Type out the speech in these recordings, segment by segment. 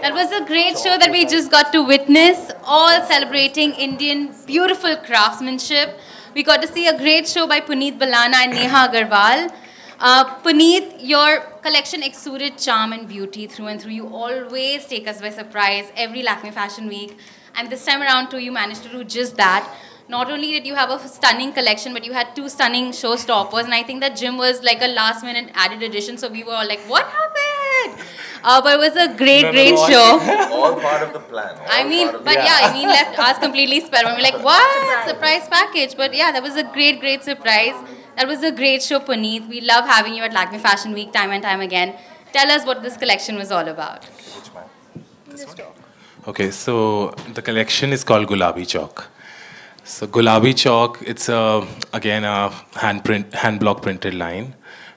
That was a great show that we just got to witness, all celebrating Indian beautiful craftsmanship. We got to see a great show by Punit Balana and Neha Garwal. Punit, your collection exuded charm and beauty through and through. You always take us by surprise every Lakme Fashion Week. And this time around too, you managed to do just that. Not only did you have a stunning collection, but you had two stunning showstoppers. And I think that Jim was like a last minute added addition. So we were all like, what happened? But it was a great show. All part of the plan. I mean, left us completely spellbound. We're like, what? Surprise package. But yeah, that was a great surprise. That was a great show, Punit. We love having you at Lakme Fashion Week time and time again. Tell us what this collection was all about. Okay, so the collection is called Gulabi Chalk. So Gulabi Chalk, it's again a hand block printed line.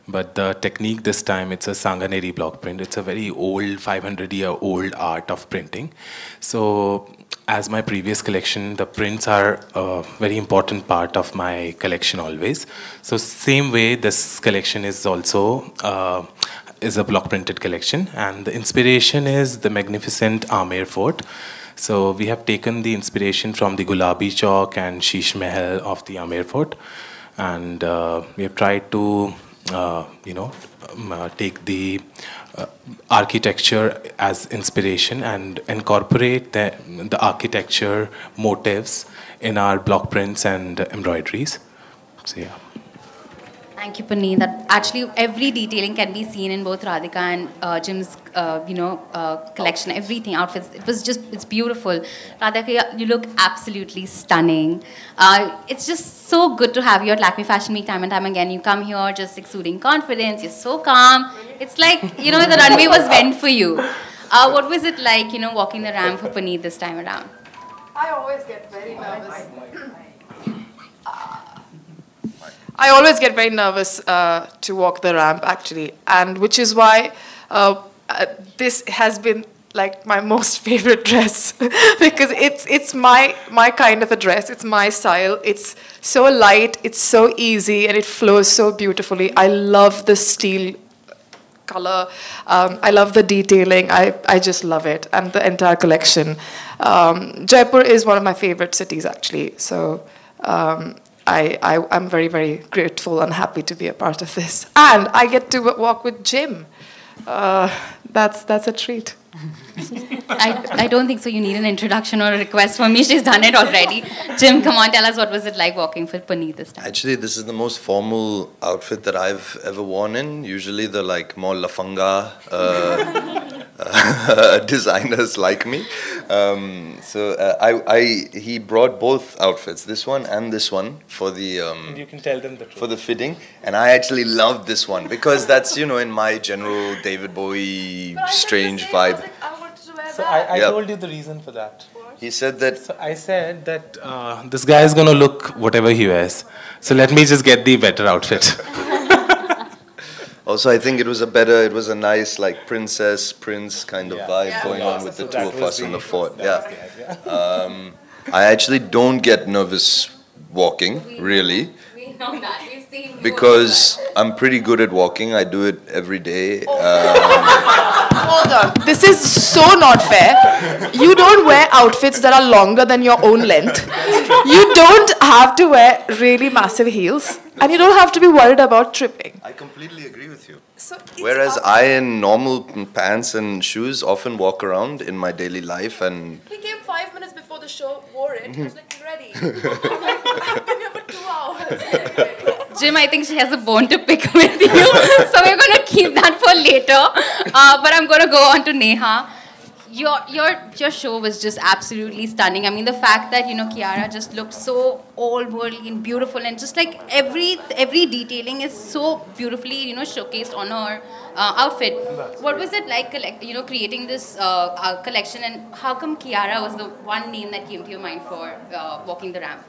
But the technique this time, it's a Sanghaneri block print. It's a very old, 500-year-old art of printing. So as my previous collection, the prints are a very important part of my collection always. So same way, this collection is also is a block printed collection. And the inspiration is the magnificent Amer Fort. So we have taken the inspiration from the Gulabi Chowk and Shish Mahal of the Amer Fort. And we have tried to take the architecture as inspiration and incorporate the architecture motifs in our block prints and embroideries. So yeah. Thank you, Punit. That actually every detailing can be seen in both Radhika and Jim's, collection. Everything, outfits. It was just—it's beautiful. Radhika, you look absolutely stunning. It's just so good to have you at Lakme Fashion Week time and time again. You come here just exuding confidence. You're so calm. It's like the runway was meant for you. What was it like, walking the ramp for Punit this time around? I always get very nervous. I always get very nervous to walk the ramp, actually, and which is why this has been like my most favorite dress because it's my kind of a dress. It's my style. It's so light. It's so easy, and it flows so beautifully. I love the steel color. I love the detailing. I just love it, and the entire collection. Jaipur is one of my favorite cities, actually. So. I'm very, very grateful and happy to be a part of this. And I get to walk with Jim. That's a treat. I don't think so. You need an introduction or a request for me. She's done it already. Jim, come on, tell us what was it like walking for Punit this time. Actually, this is the most formal outfit that I've ever worn in. Usually the more lafanga designers like me. He brought both outfits, this one and this one, for the you can tell them the truth. For the fitting, and I actually loved this one because that's in my general David Bowie strange vibe. I told you the reason for that. He said that. So I said that this guy is gonna look whatever he wears. So let me just get the better outfit. Also, I think it was a nice prince kind of vibe going on with the two of us in the fort. Yeah. I actually don't get nervous walking, really. We know that. We've seen you. Because I'm pretty good at walking. I do it every day. Hold on. This is so not fair. You don't wear outfits that are longer than your own length. You don't have to wear really massive heels. And you don't have to be worried about tripping. I completely agree with you. So whereas I, in normal pants and shoes, often walk around in my daily life and... He came 5 minutes before the show, wore it, I was like, ready. I've been here for 2 hours. Jim, I think she has a bone to pick with you. So we're going to keep that for later. But I'm going to go on to Neha. Your show was just absolutely stunning. I mean, the fact that Kiara just looked so old-worldly and beautiful, and just like every detailing is so beautifully showcased on her outfit. What was it like creating this collection, and how come Kiara was the one name that came to your mind for walking the ramp?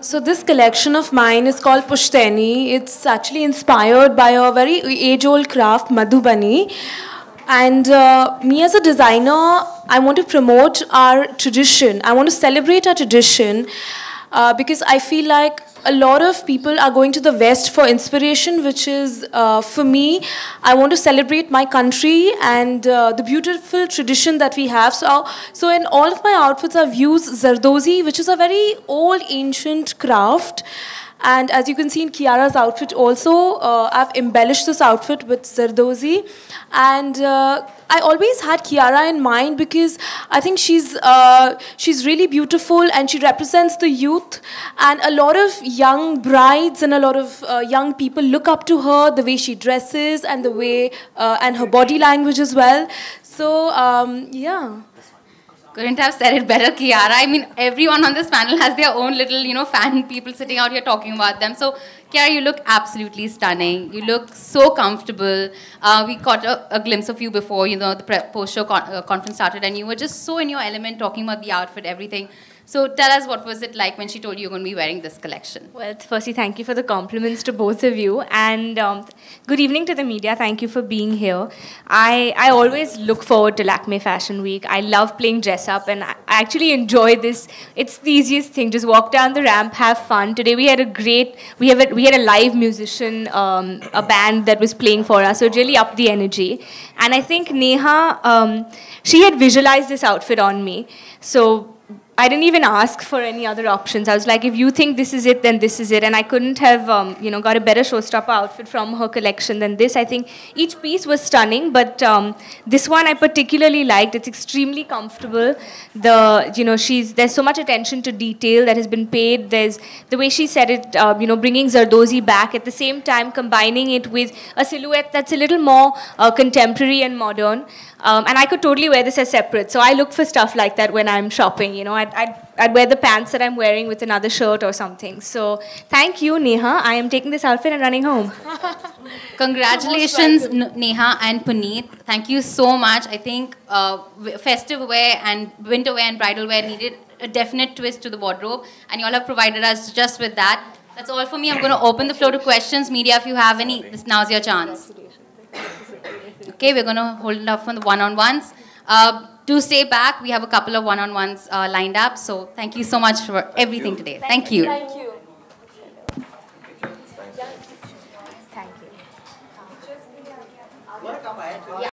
So this collection of mine is called Pushteni. It's actually inspired by a very age-old craft, Madhubani. And me as a designer, I want to promote our tradition. I want to celebrate our tradition because I feel like a lot of people are going to the West for inspiration, which is, for me, I want to celebrate my country and the beautiful tradition that we have. So in all of my outfits, I've used Zardozi, which is a very old, ancient craft. And as you can see in Kiara's outfit also, I've embellished this outfit with Zardozi. And I always had Kiara in mind because I think she's really beautiful and she represents the youth. And a lot of young brides and a lot of young people look up to her, the way she dresses and the way, and her body language as well. So, yeah. Couldn't have said it better, Kiara. I mean, everyone on this panel has their own little, you know, fan people sitting out here talking about them. So, Kiara, you look absolutely stunning. You look so comfortable. We caught a glimpse of you before, you know, the post-show conference started, and you were just so in your element talking about the outfit, everything. So, tell us, what was it like when she told you you're going to be wearing this collection? Well, firstly, thank you for the compliments to both of you. And good evening to the media. Thank you for being here. I always look forward to Lakme Fashion Week. I love playing dress-up, and I actually enjoy this. It's the easiest thing. Just walk down the ramp, have fun. Today, we had a great... We had a live musician, a band that was playing for us. So, it really upped the energy. And I think Neha, she had visualized this outfit on me. So... I didn't even ask for any other options. I was like, if you think this is it, then this is it. And I couldn't have, you know, got a better showstopper outfit from her collection than this. I think each piece was stunning, but this one I particularly liked. It's extremely comfortable. The, you know, there's so much attention to detail that has been paid. There's the way she said it, you know, bringing Zardozi back at the same time, combining it with a silhouette that's a little more contemporary and modern. And I could totally wear this as separate. So I look for stuff like that when I'm shopping, you know. I'd wear the pants that I'm wearing with another shirt or something. So thank you, Neha. I am taking this outfit and running home. Congratulations, Neha and Punit. Thank you so much. I think festive wear and winter wear and bridal wear needed a definite twist to the wardrobe. And you all have provided us just with that. That's all for me. I'm going to open the floor to questions. Media, if you have any, now's your chance. Okay, we're going to hold it up for the one-on-ones. Do stay back. We have a couple of one-on-ones lined up. So thank you so much for everything today. Thank you. Thank you.